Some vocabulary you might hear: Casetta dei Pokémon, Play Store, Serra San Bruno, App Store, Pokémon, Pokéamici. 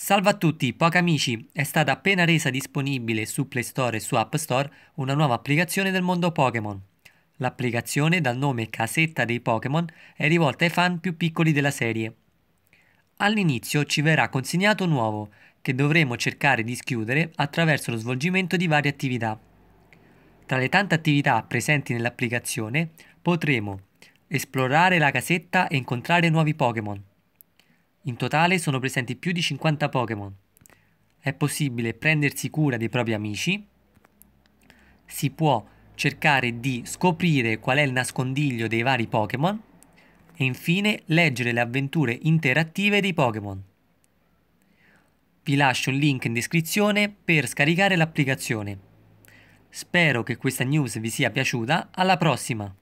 Salve a tutti, Pokéamici! È stata appena resa disponibile su Play Store e su App Store una nuova applicazione del mondo Pokémon. L'applicazione, dal nome Casetta dei Pokémon, è rivolta ai fan più piccoli della serie. All'inizio ci verrà consegnato un uovo, che dovremo cercare di schiudere attraverso lo svolgimento di varie attività. Tra le tante attività presenti nell'applicazione potremo esplorare la casetta e incontrare nuovi Pokémon. In totale sono presenti più di 50 Pokémon. È possibile prendersi cura dei propri amici. Si può cercare di scoprire qual è il nascondiglio dei vari Pokémon. E infine leggere le avventure interattive dei Pokémon. Vi lascio il link in descrizione per scaricare l'applicazione. Spero che questa news vi sia piaciuta. Alla prossima!